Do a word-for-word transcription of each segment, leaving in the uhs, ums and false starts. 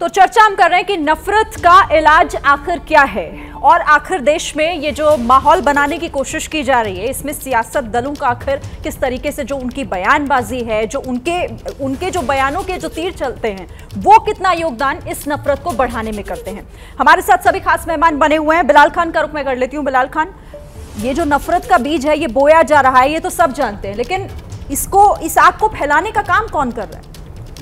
तो चर्चा हम कर रहे हैं कि नफरत का इलाज आखिर क्या है और आखिर देश में ये जो माहौल बनाने की कोशिश की जा रही है, इसमें सियासत दलों का आखिर किस तरीके से जो उनकी बयानबाजी है, जो उनके उनके जो बयानों के जो तीर चलते हैं, वो कितना योगदान इस नफरत को बढ़ाने में करते हैं। हमारे साथ सभी खास मेहमान बने हुए हैं। बिलाल खान का रुख मैं कर लेती हूँ। बिलाल खान, ये जो नफरत का बीज है ये बोया जा रहा है, ये तो सब जानते हैं, लेकिन इसको इस आग को फैलाने का काम कौन कर रहा है?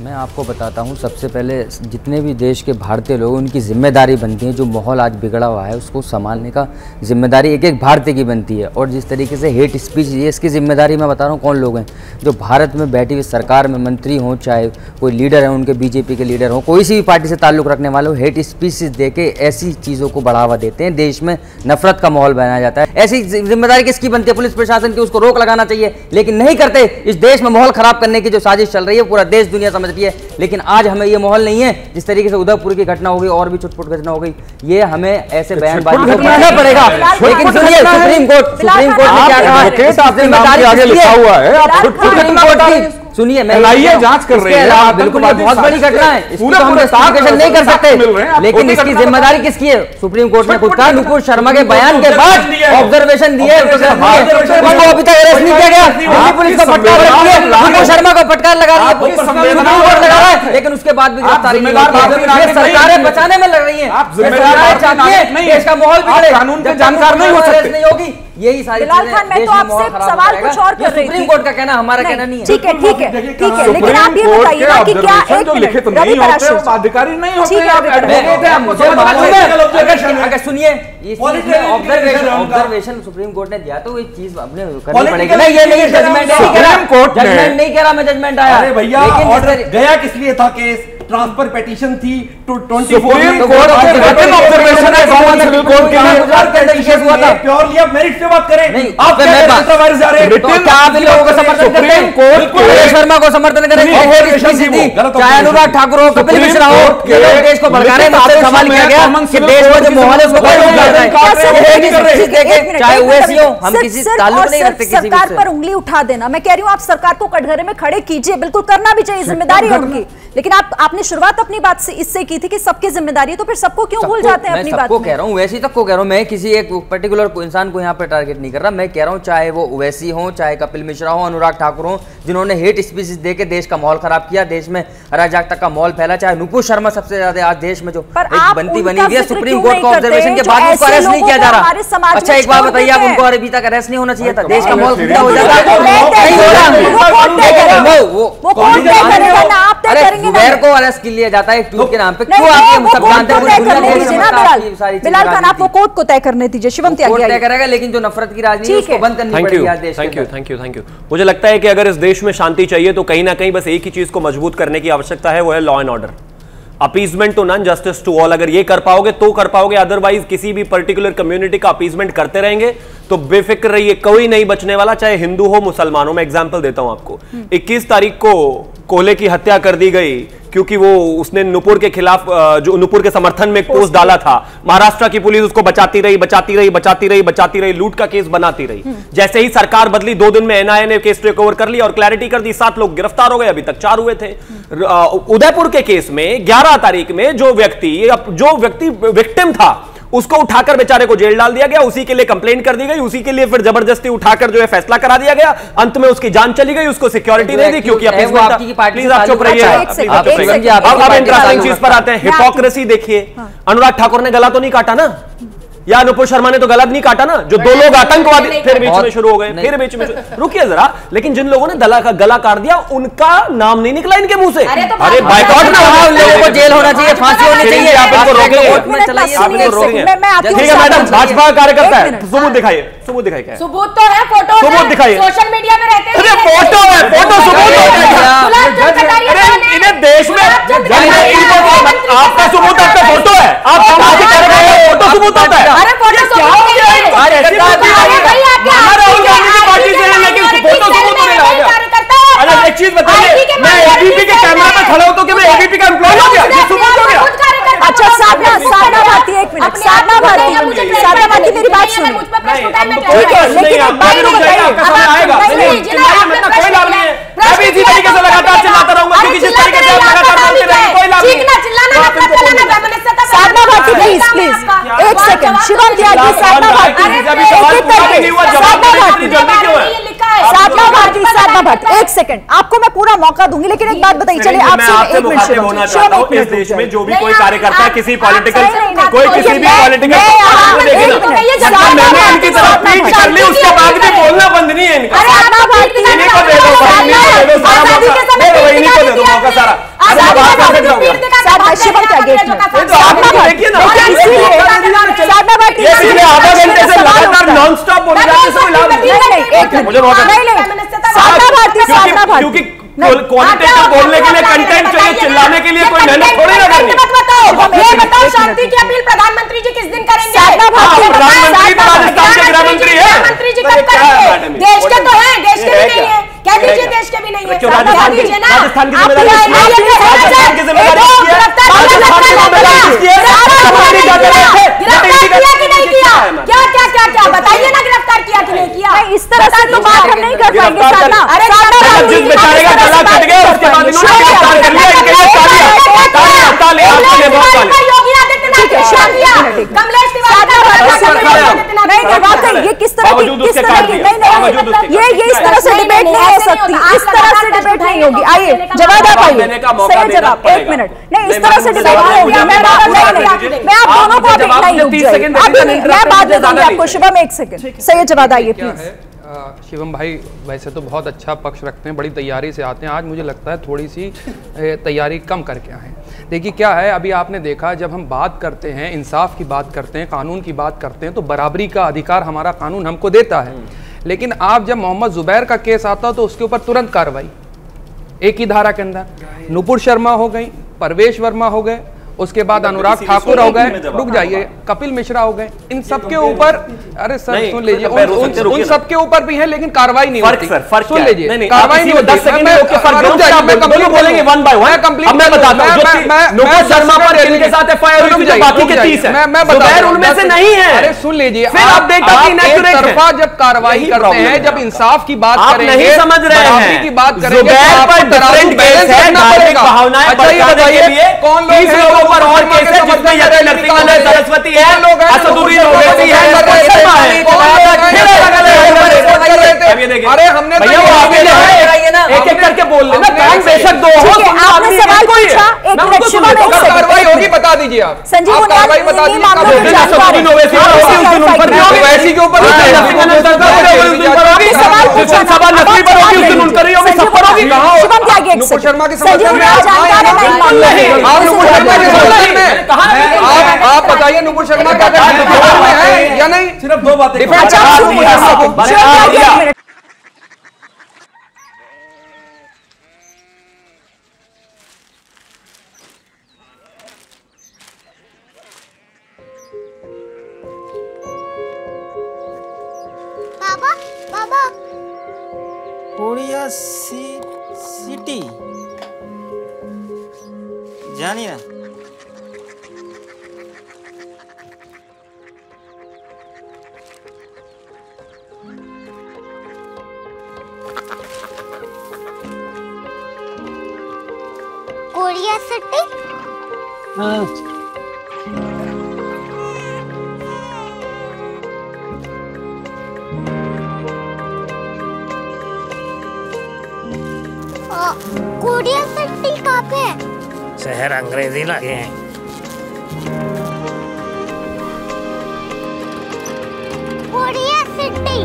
मैं आपको बताता हूँ, सबसे पहले जितने भी देश के भारतीय लोग, उनकी जिम्मेदारी बनती है जो माहौल आज बिगड़ा हुआ है उसको संभालने का जिम्मेदारी एक एक भारतीय की बनती है। और जिस तरीके से हेट स्पीच, ये इसकी जिम्मेदारी मैं बता रहा हूँ कौन लोग हैं, जो भारत में बैठी हुई सरकार में मंत्री हों, चाहे कोई लीडर हैं उनके, बीजेपी के लीडर हों, कोई सी भी पार्टी से ताल्लुक़ रखने वाले हो, हेट स्पीच दे के ऐसी चीज़ों को बढ़ावा देते हैं, देश में नफरत का माहौल बनाया जाता है। ऐसी जिम्मेदारी किसकी बनती है? पुलिस प्रशासन की, उसको रोक लगाना चाहिए, लेकिन नहीं करते। इस देश में माहौल ख़राब करने की जो साजिश चल रही है पूरा देश दुनिया समझ रही है, लेकिन आज हमें ये माहौल नहीं है। जिस तरीके से उदयपुर की घटना हो गई और भी छुटपुट घटना हो गई, ये हमें ऐसे बयानबाजी को करना पड़ेगा। लेकिन सुनिए, सुप्रीम कोर्ट सुप्रीम कोर्ट ने क्या कहा है, आपने बताया आगे लिखा हुआ है, आप सुप्रीम कोर्ट की सुनिए, मैं जांच कर रहे हैं, आप बिल्कुल बहुत बड़ी घटना है, इसको तो हम विश्लेषण नहीं कर सकते, लेकिन इसकी जिम्मेदारी किसकी है? सुप्रीम कोर्ट ने खुद कहा, नुपुर शर्मा के बयान के बाद ऑब्जर्वेशन दिए, उसको अभी तक अरेस्ट नहीं किया गया, दिल्ली पुलिस को फटकार लगा रही है, नुपुर शर्मा को फटकार लगा रही है, लेकिन उसके बाद भी गिरफ्तारी नहीं। सरकारें बचाने में लग रही है, इसका माहौल कानून पे जानकार नहीं होगी, यही सारी। बिलाल खान, मैं तो आपसे सवाल कुछ और कर रही हूं, सुप्रीम कोर्ट का कहना हमारा कहना नहीं है। ठीक है, ठीक है, ठीक है, लेकिन आप ये बताइए ना कि क्या एक लिखित नहीं होते, अधिकारी नहीं होते, आप एडवोकेट हैं, मुझे मालूम है। सुनिए, ऑब्जर्वेशन ऑब्जर्वेशन सुप्रीम कोर्ट ने दिया, तो ये चीज अपने करनी पड़ेगी ना, ये नहीं जजमेंट है, सुप्रीम कोर्ट जजमेंट नहीं कह रहा, मैं जजमेंट आया। अरे भैया, ऑर्डर गया किस लिए था? केस ट्रांसफर पेटिशन थी चाहे अनुराग ठाकुर हो, कपिल मिश्रा हो, देश को भड़का रहे हैं। सवाल किया गया कि देश में जो माहौल है उसको चाहे ओवैसी हो, हम किसी ताल्लुक नहीं रखते। सरकार पर उंगली उठा देना, मैं कह रही हूँ आप सरकार को कटघरे में खड़े कीजिए, बिल्कुल करना भी चाहिए, जिम्मेदारी उनकी, लेकिन आप आपने शुरुआत अपनी बात से इससे की थी कि सबकी जिम्मेदारी है, तो फिर सबको क्यों भूल जाते हैं अपनी बात में? कह रहा हूं ओवैसी तक को कह रहा हूं, मैं किसी एक पर्टिकुलर इंसान को यहां पर टारगेट नहीं कर रहा, मैं कह रहा हूं चाहे वो ओवैसी हो, चाहे कपिल मिश्रा हो, अनुराग ठाकुर हो, जिन्होंने हेट स्पीच देके देश का माहौल खराब किया, देश में अराजकता का माहौल फैला, चाहे नुपुर शर्मा सबसे ज्यादा आज देश में जो बनती बनी हुई है, सुप्रीम कोर्ट का ऑब्जर्वेशन के बाद उनको अरेस्ट नहीं किया जा रहा। अच्छा एक बात बताइए आप, उनको अभी तक अरेस्ट नहीं होना चाहिए था, देश का माहौल हो जाता। अरेस्ट के लिए जाता है ट्वीट के नाम पे, क्यों आप सब जानते हैं? बिलाल खान, आप वो कोर्ट को तय करने दीजिए, शिवम त्यागी तय करेगा, लेकिन जो नफरत की राजनीति है उसको बंद करनी पड़ेगी आज देश में। Thank you, thank you, thank you. मुझे लगता है कि अगर इस देश में शांति चाहिए तो कहीं ना कहीं बस एक ही चीज को मजबूत करने की आवश्यकता है, वो है law and order, appeasement to none, justice to all. अगर ये कर पाओगे तो कर पाओगे, अदरवाइज किसी भी पर्टिकुलर कम्युनिटी का अपीजमेंट करते रहेंगे तो बेफिक्र रहिए, कोई नहीं बचने वाला, चाहे हिंदू हो मुसलमान हो। मैं एग्जांपल देता हूं आपको, इक्कीस तारीख को कोहले की हत्या कर दी गई क्योंकि वो उसने नुपुर के खिलाफ, जो नुपुर के समर्थन में एक पोस्ट डाला था, महाराष्ट्र की पुलिस उसको बचाती रही बचाती रही बचाती रही बचाती रही लूट का केस बनाती रही। जैसे ही सरकार बदली, दो दिन में एनआईए ने केस टेक ओवर कर लिया और क्लैरिटी कर दी, सात लोग गिरफ्तार हो गए, अभी तक चार हुए थे। उदयपुर के केस में ग्यारह तारीख में जो व्यक्ति जो व्यक्ति विक्टिम था उसको उठाकर बेचारे को जेल डाल दिया गया, उसी के लिए कंप्लेंट कर दी गई, उसी के लिए फिर जबरदस्ती उठाकर जो है फैसला करा दिया गया, अंत में उसकी जान चली गई, उसको सिक्योरिटी नहीं दी क्योंकि प्लीज आप चुप रहिए। अब आप इंटरेस्टिंग चीज पर आते हैं, हिपोक्रेसी देखिए, अनुराग ठाकुर ने गला तो नहीं काटा ना, या नुपुर शर्मा ने तो गलत नहीं काटा ना, जो दो लोग आतंकवादी फिर बीच में शुरू हो गए, फिर बीच में रुकिए जरा, लेकिन जिन लोगों ने दला का गला काट दिया उनका नाम नहीं निकला इनके मुंह से। अरे बायकॉट ना, लोगों को जेल होना चाहिए, फांसी होनी चाहिए, आप इनको रोकेंगे। ठीक है मैडम, भाजपा कार्यकर्ता है, सबूत दिखाइए, सबूत दिखाइए, सबूत तो है, फोटो सबूत दिखाइए, सोशल मीडिया में रहते हैं, अरे फोटो है, फोटो सबूत है, इन्हें देश में आपका सबूत, आपका फोटो है, आप सामाजिक कार्यकर्ता फोटो सबूत होता है। अरे फोटो लेकिन एक चीज बताइए, मैं एबीपी के कैमरा में खड़ा हूं तो मैं एबीपी का एम्प्लॉय हो गया? अच्छा साधना, साधना भारती एक मिनट, साधना भारती, साधना भारती मेरी बात सुनिए, लेकिन आप बात तो बताइए, कोई लाभ नहीं है, साधना भारती प्लीज प्लीज एक सेकंड शिवम त्यागी साधना भारती साधना भारती साधना भारती साधना भारती एक सेकंड आपको मैं पूरा मौका दूंगी लेकिन एक बात बताइए चलिए आपसे एक मिनट होना चाहता हूँ इस देश में जो भी कोई कार्यकर्ता किसी पॉलिटिकल कोई किसी भी पॉलिटिकल उसके बाद में बोलना बंद नहीं है क्योंकि क्वालिटेटिव बोलने के लिए कंटेंट चाहिए, चिल्लाने के लिए कोई मेहनत थोड़ी ना करनी। बताओ शांति की अपील प्रधानमंत्री जी किस दिन करेंगे? प्रधानमंत्री राजस्थान के गृह मंत्री है, देश के तो है, देश के नहीं है, कह दीजिए देश के भी नहीं है। राजस्थान की गिरफ्तार बताइए ना, गिरफ्तार किया कि नहीं किया? इस तरह से तो बात हम नहीं कर पाएंगे। ये किस तरह की किस तरह की नहीं नहीं ये ये इस तरह से डिबेट नहीं हो सकती, इस तरह से डिबेट नहीं होगी। आइए जवाब आप आइए सही जवाब एक मिनट नहीं इस तरह से डिबेट नहीं होगी। मैं आप दोनों को डिबेट नहीं होगी, मैं बात दे दूंगी आपको। शिवम एक सेकंड सही जवाब आइए प्लीज। शिवम भाई वैसे तो बहुत अच्छा पक्ष रखते हैं, बड़ी तैयारी से आते हैं, आज मुझे लगता है थोड़ी सी तैयारी कम करके आए। देखिए क्या है, अभी आपने देखा जब हम बात करते हैं, इंसाफ की बात करते हैं, कानून की बात करते हैं, तो बराबरी का अधिकार हमारा कानून हमको देता है, लेकिन आप जब मोहम्मद जुबैर का केस आता तो उसके ऊपर तुरंत कार्रवाई एक ही धारा के अंदर, नूपुर शर्मा हो गई, परेश वर्मा हो गए, उसके बाद अनुराग ठाकुर हो गए, रुक जाइए, कपिल मिश्रा हो गए, इन सब के ऊपर अरे सर सुन लीजिए, उन सब के ऊपर भी है लेकिन कार्रवाई नहीं होती। सुन लीजिए कार्रवाई नहीं होती। अरे सुन लीजिए जब कार्रवाई करते हैं, जब इंसाफ की बात करेंगे, समझ रहे हैं की बात करेंगे, कौन लोग पर और कैसे जिसमें यदि लड़कियां हैं, सरस्वती है, लोग हैं, असदुरी ओवैसी है, शर्मा है। अरे हमने तो एक एक करके बोल लेना, टाइम बेशक दो हो, आपने सवाल पूछा, एक मिनट शिवम एक सेकंड कार्रवाई होगी बता दीजिए आप। संजीव कार्रवाई बता दीजिए कब होगी? असदुरी ओवैसी ओवैसी के ऊपर होगी, सवाल पूछा, सवाल नकली पर होगी, उस दिन उन कर रही होगी, सब पर होगी। शिवम क्या एक सेकंड शर्मा की समस्या में आप लोग आप आप बताइए नूपुर शर्मा क्या है या नहीं? सिर्फ दो बातें। बाबा बाबा पूर्णिया सिटी जानी ना कोरिया सिटी। हाँ कोरिया सिटी कहाँ पे है? शहर अंग्रेजी लगे हैं। कोरिया सिटी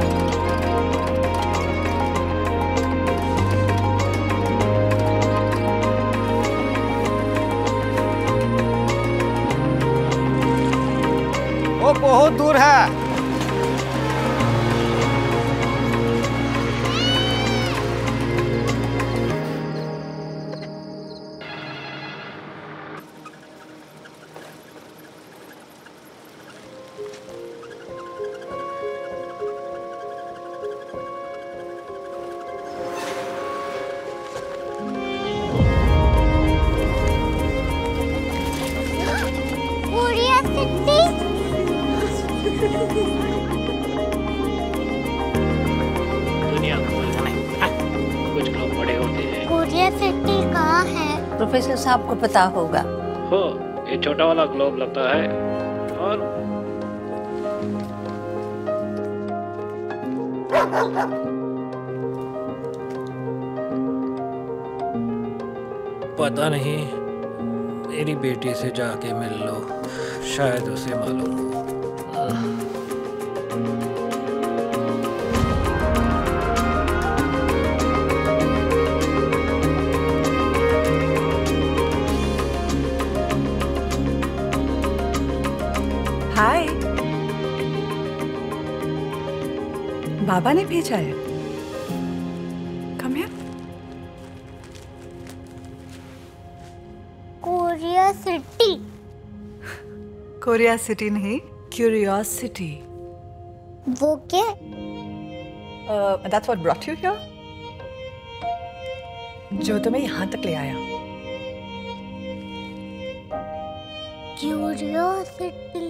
वो बहुत दूर है। आपको पता होगा हो, ये छोटा वाला ग्लोब लगता है। और पता नहीं, मेरी बेटी से जाके मिल लो, शायद उसे मालूम हो। हाय, बाबा ने भेजा है। Come here. क्यूरियोसिटी। क्यूरियोसिटी नहीं, क्यूरियोसिटी। वो क्या? That's what brought you here. जो तुम्हें यहाँ तक ले आया। क्यूरियोसिटी।